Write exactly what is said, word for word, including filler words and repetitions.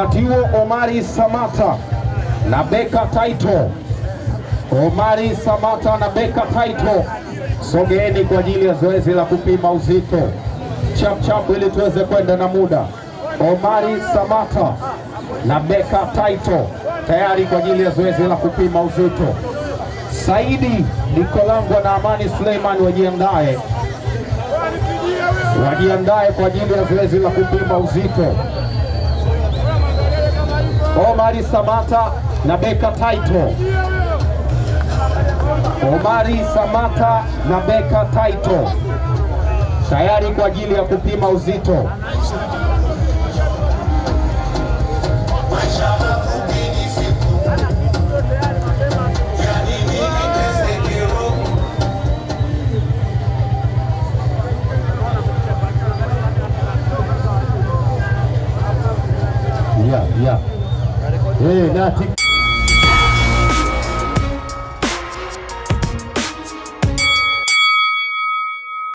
Wakati huo Omari Samata na Beka Taito, Omari Samata na Beka Taito, sogeeni kwa ajili ya zoezi la kupima uzito. Chap chap ili tuweze kwenda na muda. Omari Samata na Beka Taito tayari kwa ajili ya zoezi la kupima uzito. Saidi Nicolango na Amani Suleiman wajiandae. Wajiandae kwa ajili ya zoezi la kupima uzito. Omari Samata na Beka Taito. Omari Samata na Beka Taito tayari kwa ajili ya kupima uzito. Yeah, yeah. Hey, nothing.